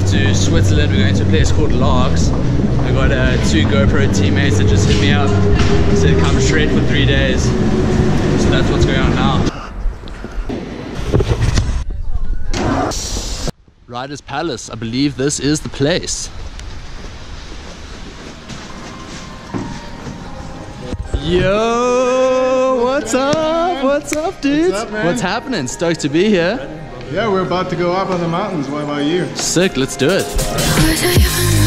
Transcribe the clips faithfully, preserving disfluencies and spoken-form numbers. off to Switzerland. We're going to a place called LAAX. I got uh, two GoPro teammates that just hit me up. Said come shred for three days. So that's what's going on now. Riders Palace. I believe this is the place. Yo, what's up? What's up, dude? What's up, man? What's happening? Stoked to be here. Yeah, we're about to go up on the mountains. What about you? Sick, let's do it.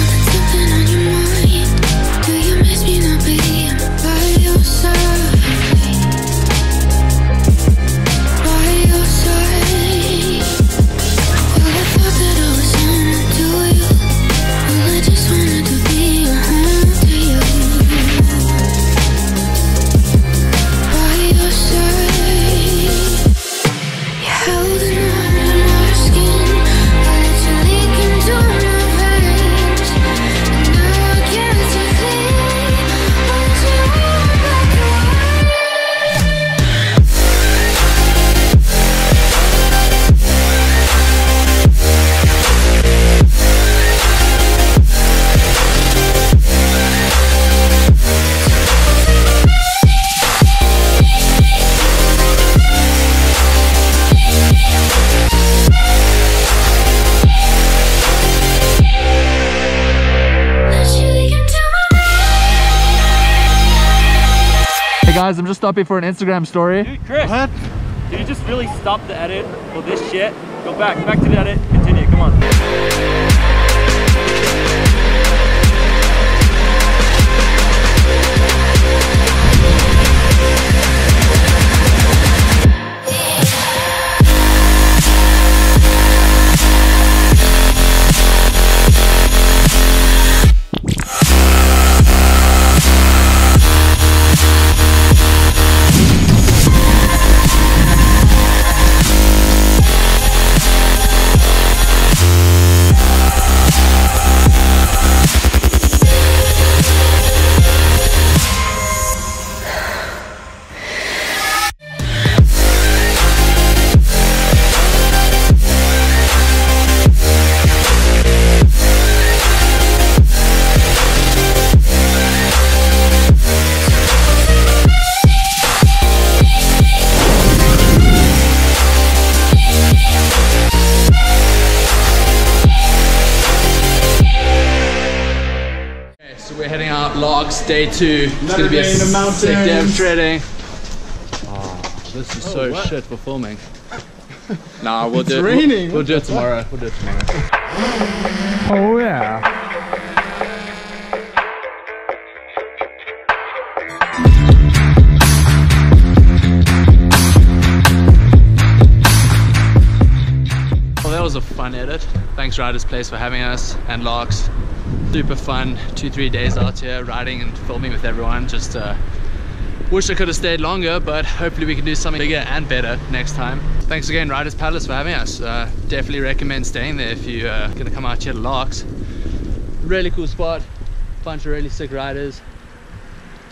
Guys, I'm just stopping for an Instagram story. Dude, Chris, what? Did you just really stop the edit for this shit? Go back, back to the edit, continue, come on. LAAX day two. It's Another gonna be a sick day of shredding. Oh, this is oh, so what? shit for filming. Nah, we'll do it. Raining. We'll, we'll do it tomorrow. We'll do it tomorrow. Oh yeah. Well, that was a fun edit. Thanks, Riders Place, for having us, and LAAX. Super fun, two, three days out here riding and filming with everyone. Just uh, wish I could have stayed longer, but hopefully we can do something bigger and better next time. Thanks again, Riders Palace, for having us. Uh, definitely recommend staying there if you're uh, gonna come out here to LAAX. Really cool spot, bunch of really sick riders.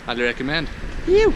Highly recommend. Ew.